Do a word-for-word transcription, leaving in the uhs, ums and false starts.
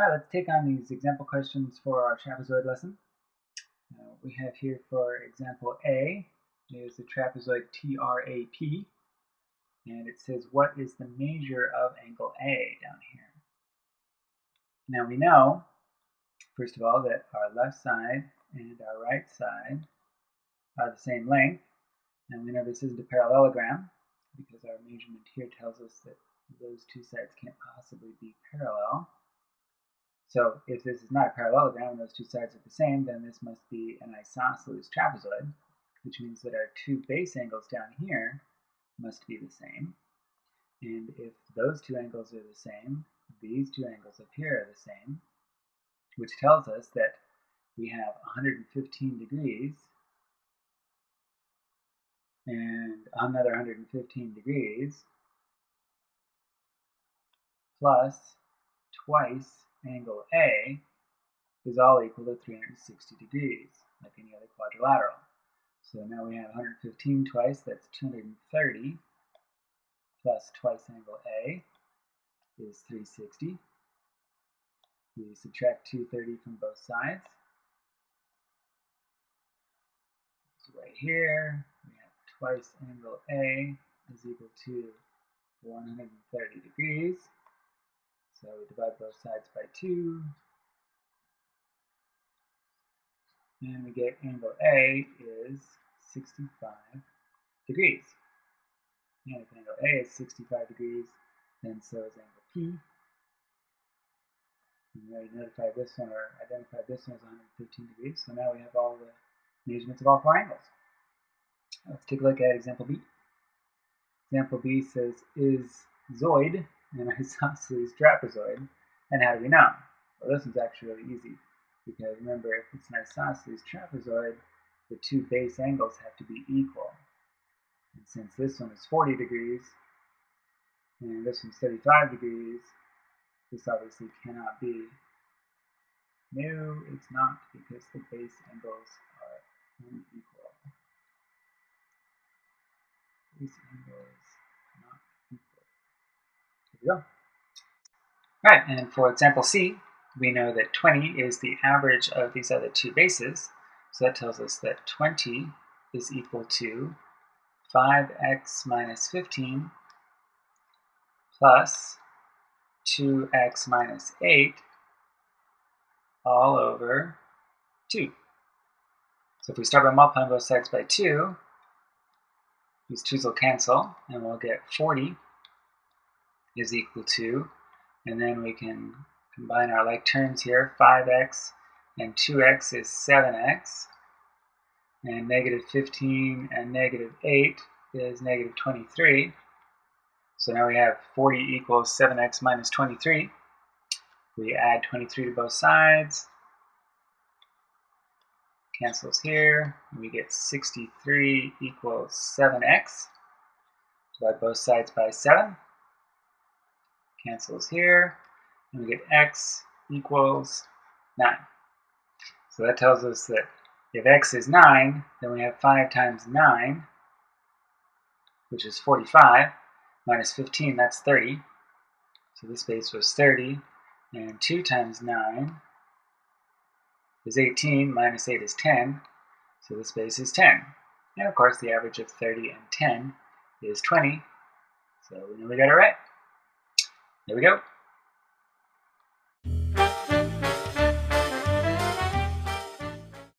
Alright, let's take on these example questions for our trapezoid lesson. Uh, we have here, for example A, is the trapezoid T R A P, and it says, what is the measure of angle A down here? Now we know, first of all, that our left side and our right side are the same length, and we know this isn't a parallelogram, because our measurement here tells us that those two sides can't possibly be parallel. So if this is not a parallelogram and those two sides are the same, then this must be an isosceles trapezoid, which means that our two base angles down here must be the same. And if those two angles are the same, these two angles up here are the same, which tells us that we have one hundred fifteen degrees and another one hundred fifteen degrees plus twice angle A is all equal to three hundred sixty degrees, like any other quadrilateral. So now we have one hundred fifteen twice, that's two hundred thirty, plus twice angle A is three hundred sixty. We subtract two hundred thirty from both sides. So right here, we have twice angle A is equal to one hundred thirty degrees. So we divide both sides by two, and we get angle A is sixty-five degrees. And if angle A is sixty-five degrees, then so is angle P. And we already notified this one, or identified this one as one hundred fifteen degrees, so now we have all the measurements of all four angles. Let's take a look at example B. Example B says, is zoid an isosceles trapezoid, and how do we know? Well, this one's actually really easy, because remember, if it's an isosceles trapezoid, the two base angles have to be equal. And since this one is forty degrees, and this one's thirty-five degrees, this obviously cannot be. No, it's not, because the base angles are unequal. Base angles are not equal. There we go. Alright, and for example C, we know that twenty is the average of these other two bases, so that tells us that twenty is equal to five x minus fifteen plus two x minus eight all over two. So if we start by multiplying both sides by two, these twos will cancel, and we'll get forty is equal to, and then we can combine our like terms here, five x and two x is seven x, and negative fifteen and negative eight is negative twenty-three. So now we have forty equals seven x minus twenty-three. We add twenty-three to both sides, cancels here, and we get sixty-three equals seven x. Divide both sides by seven, cancels here, and we get x equals nine. So that tells us that if x is nine, then we have five times nine, which is forty-five, minus fifteen, that's thirty. So this base was thirty, and two times nine is eighteen, minus eight is ten, so this base is ten. And of course, the average of thirty and ten is twenty, so we know we got it right. There we go.